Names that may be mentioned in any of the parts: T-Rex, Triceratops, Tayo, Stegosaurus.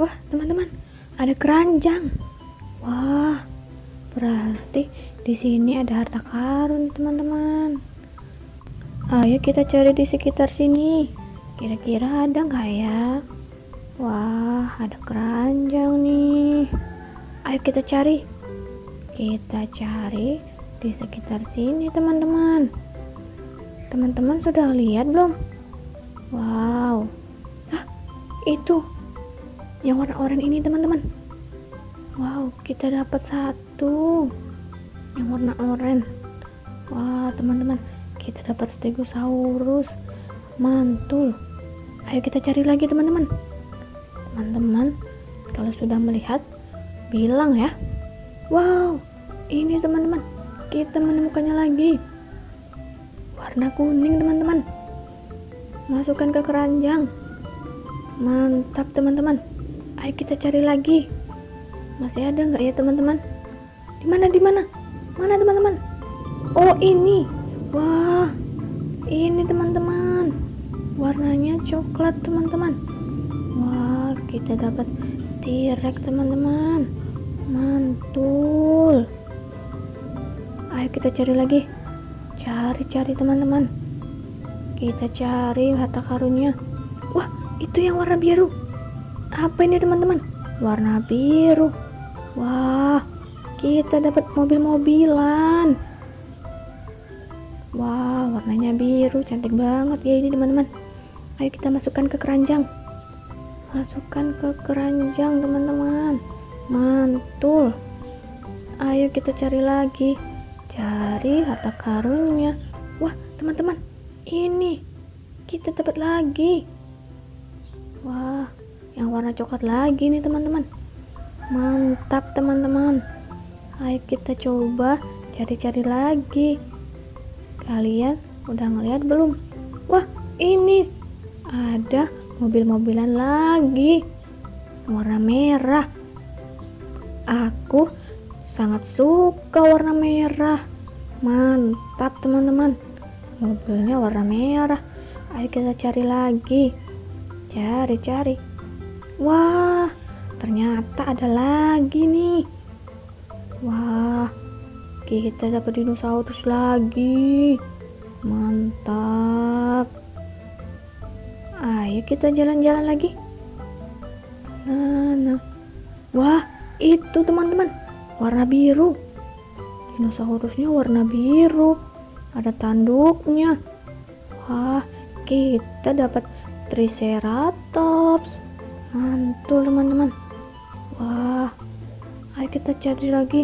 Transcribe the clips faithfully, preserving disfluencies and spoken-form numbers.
Wah, teman-teman, ada keranjang. Wah, berarti di sini ada harta karun, teman-teman. Ayo kita cari di sekitar sini. Kira-kira ada nggak ya? Wah, ada keranjang nih. Ayo kita cari. Kita cari di sekitar sini, teman-teman. Teman-teman sudah lihat belum? Wow. Hah, itu yang warna oranye ini, teman-teman. Wow, kita dapat satu yang warna oranye. Wah, teman-teman, kita dapat stegosaurus mantul. Ayo kita cari lagi, teman-teman. Teman-teman, kalau sudah melihat bilang ya. Wow, ini teman-teman, kita menemukannya lagi, warna kuning, teman-teman. Masukkan ke keranjang. Mantap, teman-teman. Ayo kita cari lagi. Masih ada nggak ya, teman-teman? Di mana, di mana? Mana, teman-teman? Oh, ini. Wah, ini teman-teman, warnanya coklat, teman-teman. Wah, kita dapat T-Rex, teman-teman. Mantul. Ayo kita cari lagi. Cari-cari, teman-teman. Kita cari harta karunnya. Wah, itu yang warna biru. Apa ini, teman-teman? Warna biru. Wah, kita dapat mobil-mobilan. Wah, wow, warnanya biru, cantik banget ya ini, teman-teman. Ayo kita masukkan ke keranjang. Masukkan ke keranjang, teman-teman. Mantul. Ayo kita cari lagi. Cari harta karunnya. Wah, teman-teman, ini kita dapat lagi. Wah, yang warna coklat lagi nih, teman-teman. Mantap, teman-teman. Ayo kita coba cari-cari lagi. Kalian udah ngeliat belum? Wah, ini ada mobil-mobilan lagi, warna merah. Aku sangat suka warna merah. Mantap, teman-teman. Mobilnya warna merah. Ayo kita cari lagi. Cari-cari. Wah, ternyata ada lagi nih. Wah, kita dapat dinosaurus lagi. Mantap. Ayo kita jalan-jalan lagi. Nah, nah. Wah, itu teman-teman, warna biru. Dinosaurusnya warna biru. Ada tanduknya. Wah, kita dapat Triceratops. Mantul, teman-teman. Wah, ayo kita cari lagi.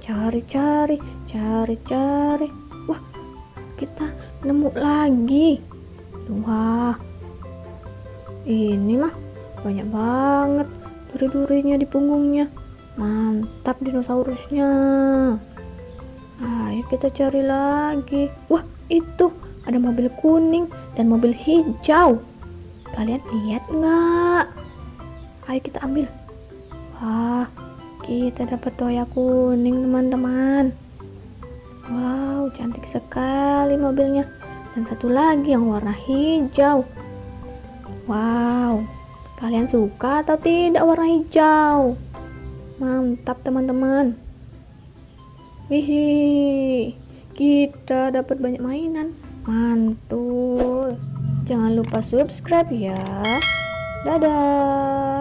Cari-cari, cari-cari. Wah, kita nemu lagi. Wah, ini mah banyak banget duri-durinya di punggungnya. Mantap dinosaurusnya. Ayo kita cari lagi. Wah, itu ada mobil kuning dan mobil hijau. Kalian lihat nggak? Ayo kita ambil. Wah, kita dapat toya kuning, teman-teman. Wow, cantik sekali mobilnya. Dan satu lagi yang warna hijau. Wow, kalian suka atau tidak warna hijau? Mantap, teman-teman. Hihi, kita dapat banyak mainan. Mantul. Jangan lupa subscribe ya. Dadah.